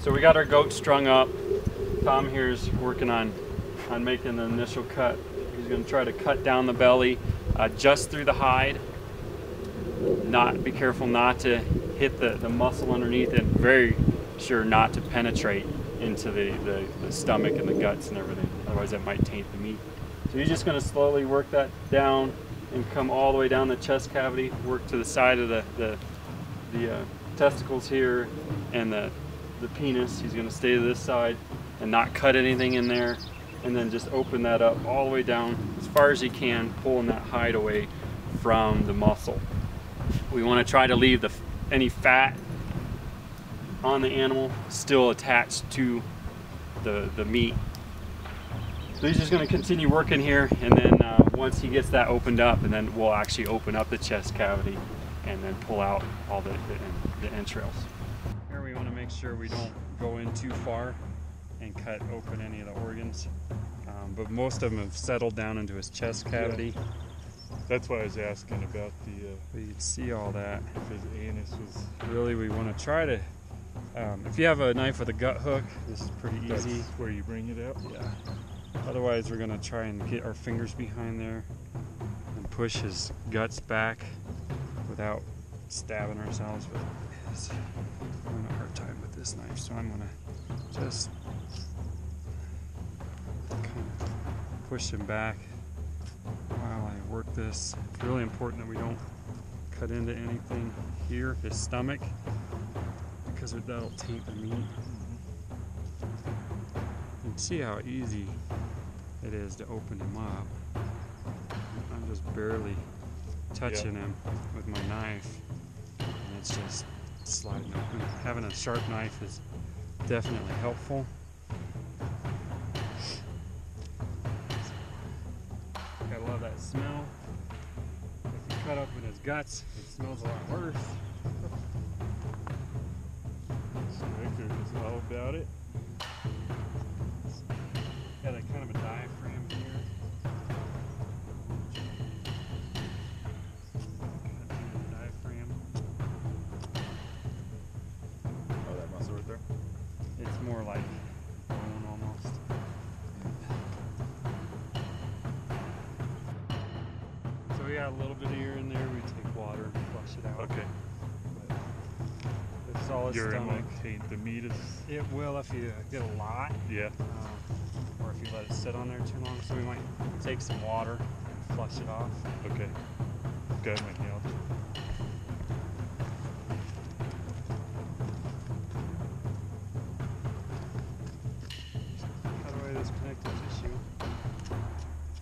So we got our goat strung up. Tom here is working on making the initial cut. He's going to try to cut down the belly just through the hide. Be careful not to hit the muscle underneath it. Very sure not to penetrate into the stomach and the guts and everything. Otherwise that might taint the meat. So you're just going to slowly work that down and come all the way down the chest cavity, work to the side of the testicles here and the penis. He's going to stay to this side and not cut anything in there, and then just open that up all the way down as far as you can, pulling that hide away from the muscle. We want to try to leave any fat on the animal still attached to the meat. So he's just going to continue working here, and then once he gets that opened up, and then we'll actually open up the chest cavity and then pull out all the entrails. Here we want to make sure we don't go in too far and cut open any of the organs, but most of them have settled down into his chest cavity. Yeah. That's why I was asking about the... you can see all that. His anus was... Really, we want to try to... if you have a knife with a gut hook, this is pretty easy. That's where you bring it out? Yeah. Otherwise, we're going to try and get our fingers behind there and push his guts back without stabbing ourselves. But yes, I'm having a hard time with this knife, so I'm going to just kind of push him back while I work this. It's really important that we don't cut into anything here, his stomach, because that'll taint the meat. You can see how easy it is to open him up. I'm just barely touching him with my knife, and it's just sliding open. Having a sharp knife is definitely helpful. I love that smell. If you cut open his guts, it smells a lot worse. So Victor is all about it. Got a kind of a diaphragm here. Cut through the diaphragm. Oh, that muscle right there? It's more like bone almost. So we got a little bit of air in there. We take water and flush it out. Okay. But it's all his stomach. The meat is... It will if you get a lot. Yeah. If you let it sit on there too long, so we might take some water and flush it off. Okay. Got my nail. Cut away this connective tissue,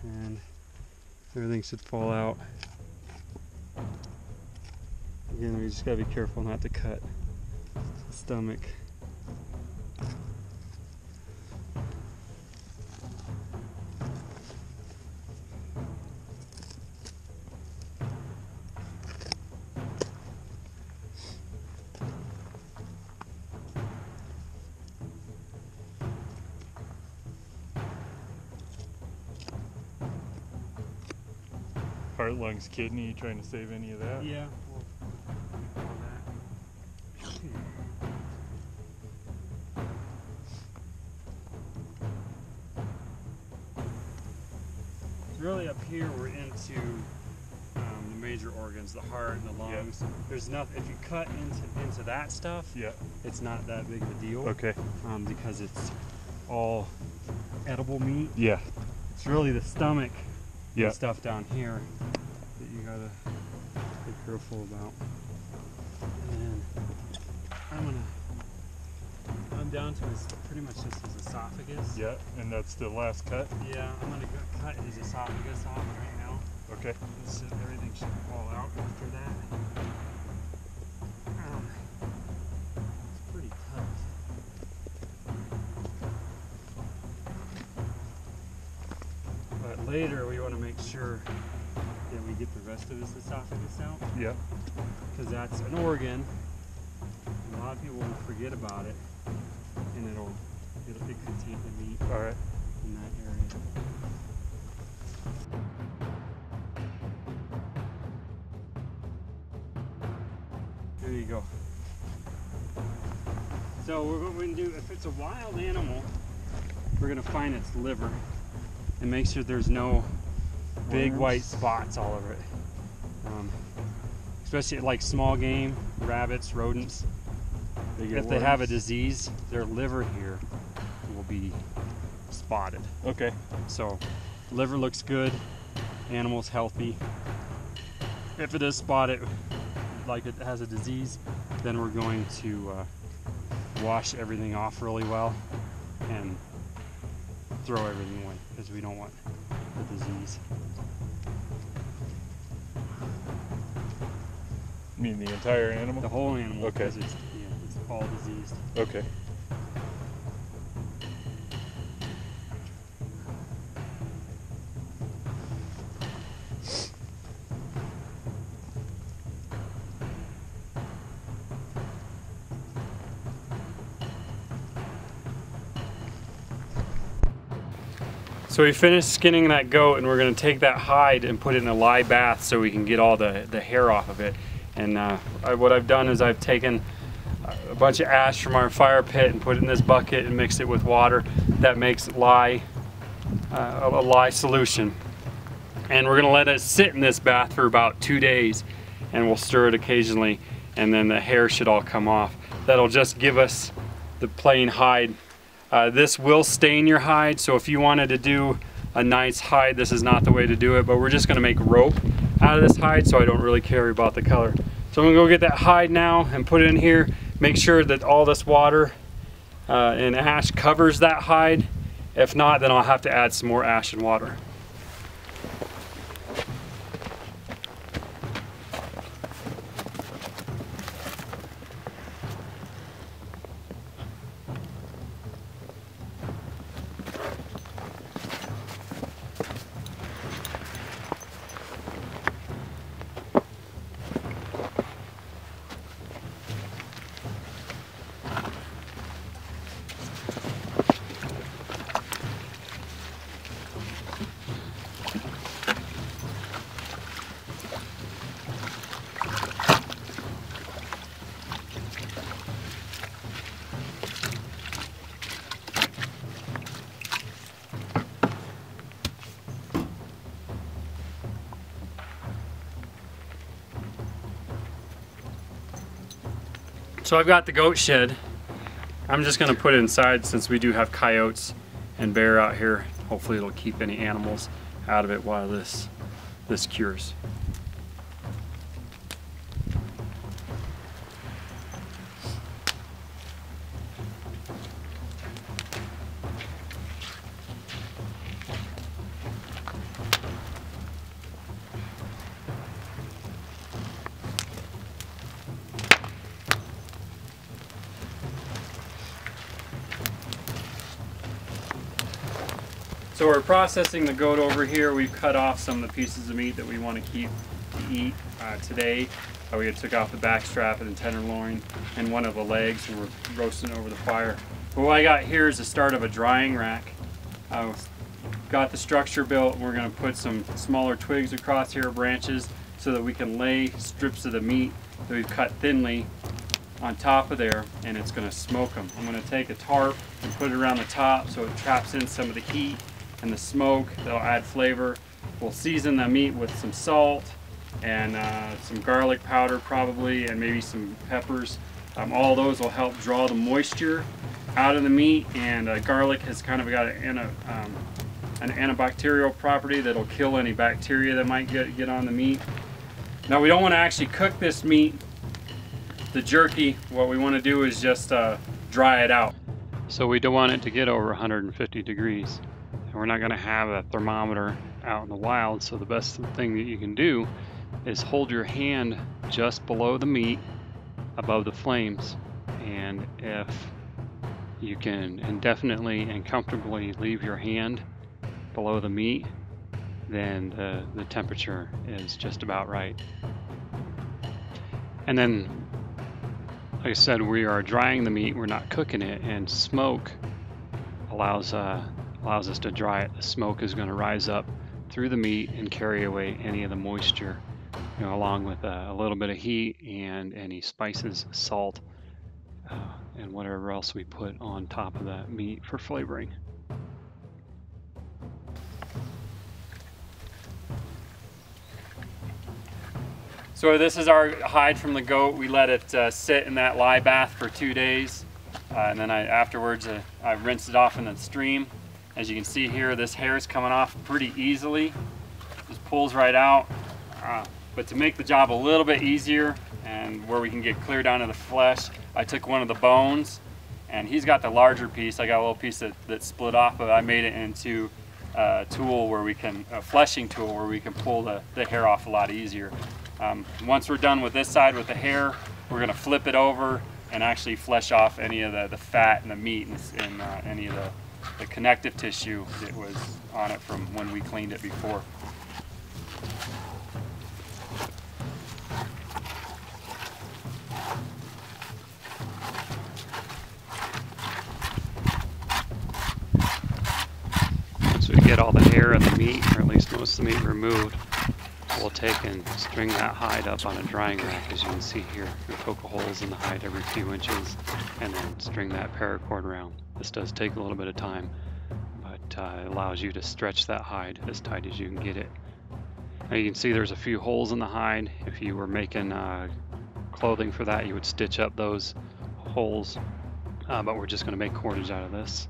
and everything should fall out. Again, we just gotta be careful not to cut the stomach. Heart, lungs, kidney, you trying to save any of that? Yeah. Really up here we're into the major organs, the heart and the lungs. Yep. There's nothing, if you cut into that stuff, it's not that big of a deal. Okay. Because it's all edible meat. Yeah. It's really the stomach and stuff down here that you gotta be careful about. And I'm down to his, pretty much just his esophagus. Yeah, and that's the last cut? Yeah, I'm gonna cut his esophagus off right now. Okay. So everything should fall out after that. It's pretty tough. But later we want to make sure that we get the rest of this esophagus out. Yeah. Because that's an organ. A lot of people will forget about it, and it could taint the meat in that area. There you go. So what we're going to do, if it's a wild animal, we're going to find its liver and make sure there's no big white spots all over it. Especially like small game, rabbits, rodents. If they have a disease, their liver here will be spotted. Okay. So liver looks good, animal's healthy. If it is spotted, like it has a disease, then we're going to wash everything off really well and throw everything away because we don't want the disease. You mean the entire animal? The whole animal. Okay. Because it's all diseased. Okay. So we finished skinning that goat, and we're going to take that hide and put it in a lye bath so we can get all the hair off of it. And what I've done is I've taken a bunch of ash from our fire pit and put it in this bucket and mixed it with water. That makes lye, a lye solution. And we're going to let it sit in this bath for about 2 days, and we'll stir it occasionally, and then the hair should all come off. That'll just give us the plain hide. This will stain your hide, so if you wanted to do a nice hide, this is not the way to do it, but we're just going to make rope out of this hide, so I don't really care about the color. So I'm going to go get that hide now and put it in here, make sure that all this water and ash covers that hide. If not, then I'll have to add some more ash and water. So I've got the goat shed. I'm just going to put it inside since we do have coyotes and bear out here. Hopefully it'll keep any animals out of it while this cures. So we're processing the goat over here. We've cut off some of the pieces of meat that we want to keep to eat today. We took off the back strap and the tenderloin and one of the legs, and we're roasting over the fire. But what I got here is the start of a drying rack. I've got the structure built. We're going to put some smaller twigs across here, branches, so that we can lay strips of the meat that we've cut thinly on top of there, and it's going to smoke them. I'm going to take a tarp and put it around the top so it traps in some of the heat and the smoke. That'll add flavor. We'll season the meat with some salt and some garlic powder probably, and maybe some peppers. All those will help draw the moisture out of the meat, and garlic has kind of got an antibacterial property that'll kill any bacteria that might get on the meat. Now we don't want to actually cook this meat, the jerky. What we want to do is just dry it out. So we don't want it to get over 150 degrees. We're not going to have a thermometer out in the wild, so the best thing that you can do is hold your hand just below the meat above the flames, and if you can indefinitely and comfortably leave your hand below the meat, then the temperature is just about right. And then, like I said, we are drying the meat, we're not cooking it, and smoke allows us to dry it. The smoke is going to rise up through the meat and carry away any of the moisture, along with a little bit of heat and any spices, salt, and whatever else we put on top of that meat for flavoring. So this is our hide from the goat. We let it sit in that lye bath for 2 days. And then afterwards I rinsed it off in the stream. As you can see here, this hair is coming off pretty easily. Just pulls right out. But to make the job a little bit easier and where we can get clear down to the flesh, I took one of the bones, and he's got the larger piece. I got a little piece that split off, but I made it into a fleshing tool where we can pull the hair off a lot easier. Once we're done with this side with the hair, we're gonna flip it over and actually flesh off any of the fat and the meat and any of the connective tissue that was on it from when we cleaned it before. So we get all the hair and the meat, or at least most of the meat removed. We'll take and string that hide up on a drying rack, as you can see here. We poke holes in the hide every few inches and then string that paracord around. This does take a little bit of time, but it allows you to stretch that hide as tight as you can get it. Now you can see there's a few holes in the hide. If you were making clothing for that, you would stitch up those holes, but we're just going to make cordage out of this.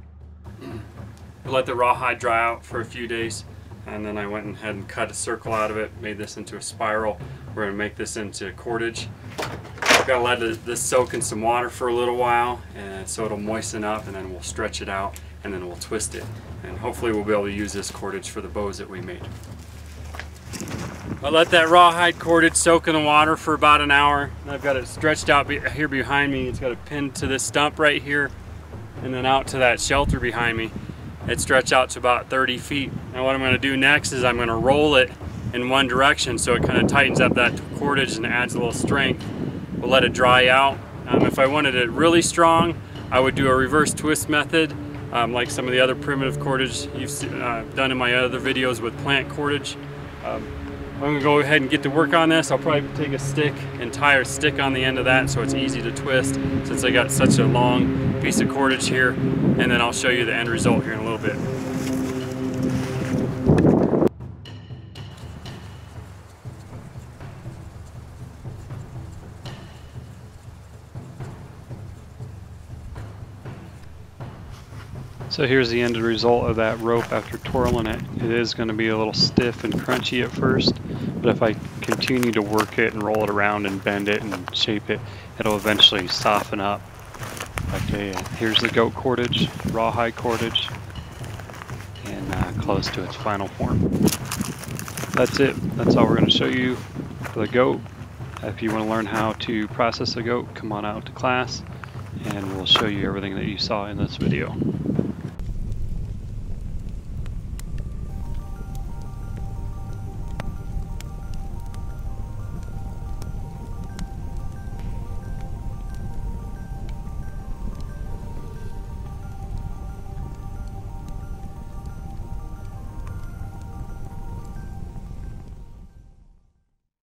We let the raw hide dry out for a few days. And then I went ahead and cut a circle out of it, made this into a spiral. We're going to make this into cordage. I've got to let this soak in some water for a little while, and so it'll moisten up, and then we'll stretch it out, and then we'll twist it. And hopefully we'll be able to use this cordage for the bows that we made. I let that rawhide cordage soak in the water for about an hour. And I've got it stretched out here behind me. It's got it pinned to this stump right here, and then out to that shelter behind me. It stretched out to about 30 feet. Now what I'm going to do next is I'm going to roll it in one direction so it kind of tightens up that cordage and adds a little strength. We'll let it dry out. If I wanted it really strong, I would do a reverse twist method, like some of the other primitive cordage you've done in my other videos with plant cordage. I'm going to go ahead and get to work on this. I'll probably take a stick and tie a stick on the end of that so it's easy to twist, since I got such a long piece of cordage here. And then I'll show you the end result here in a little bit. So here's the end result of that rope after twirling it. It is going to be a little stiff and crunchy at first, but if I continue to work it and roll it around and bend it and shape it, it'll eventually soften up. Okay, here's the goat cordage, rawhide cordage, and close to its final form. That's it. That's all we're going to show you for the goat. If you want to learn how to process a goat, come on out to class, and we'll show you everything that you saw in this video.